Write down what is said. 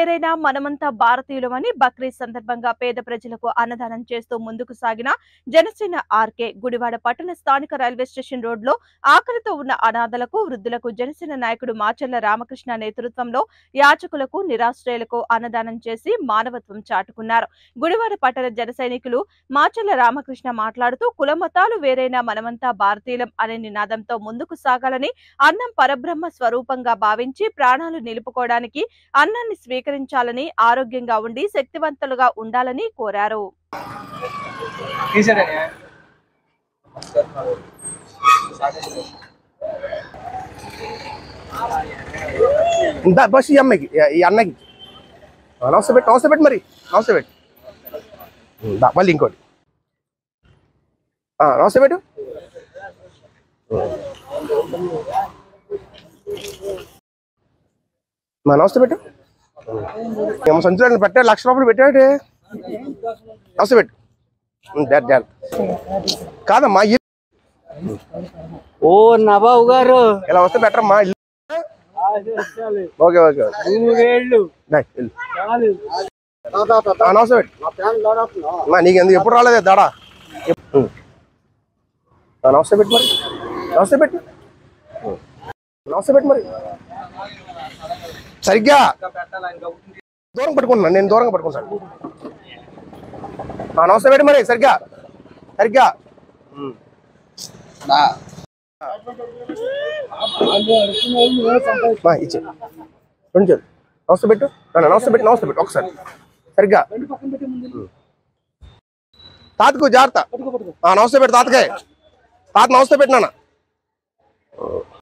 పేరైనా మనమంతా భారతీయులమని బక్రీద్ సందర్భంగా పేద ప్రజలకు అన్నదానం చేస్తూ ముందుకు సాగిన జనసేన ఆర్కే గుడివాడ పట్టణ స్థానిక రైల్వే స్టేషన్ రోడ్లో ఆకలితో ఉన్న అనాథలకు వృద్ధులకు జనసేన నాయకుడు మాచర్ల రామకృష్ణ నేతృత్వంలో యాచకులకు నిరాశ్రయులకు అన్నదానం చేసి మానవత్వం చాటుకున్నారు. గుడివాడ పట్టణ జన సైనికులు మాచర్ల రామకృష్ణ మాట్లాడుతూ కులమతాలు వేరైనా మనమంతా భారతీయులం అనే నినాదంతో ముందుకు సాగాలని అన్నం పరబ్రహ్మ స్వరూపంగా భావించి ప్రాణాలు నిలుపుకోవడానికి అన్నాన్ని స్వీకరించాలని ఆరోగ్యంగా ఉండి శక్తివంతులుగా ఉండాలని కోరారు. నమస్తే పెట్టు ఏమో సంచులు పెట్టా లక్ష రూపాయలు పెట్టాడే నమస్తే పెట్టు కాదమ్మా ఓ నబాబు గారు ఇలా వస్తే బెటరమ్మా. ఓకే ఓకే నమస్తే పెట్టు నీకెందుకు ఎప్పుడు రాలేదే దాడా నమస్తే పెట్టు మరి నమస్తే పెట్టు నమస్తే పెట్టు మరి సరిగ్గా దూరం పట్టుకుంటున్నాను నేను దూరంగా పట్టుకుంటాను నమస్తే పెట్టి మరి సరిగ్గా సరిగ్గా ఇచ్చే రెండు నమస్తే పెట్టు నమస్తే పెట్టు ఒకసారి సరిగ్గా తాతకు జాగ్రత్త నమస్తే పెట్టు తాతకే తాత నమస్తే పెట్టినా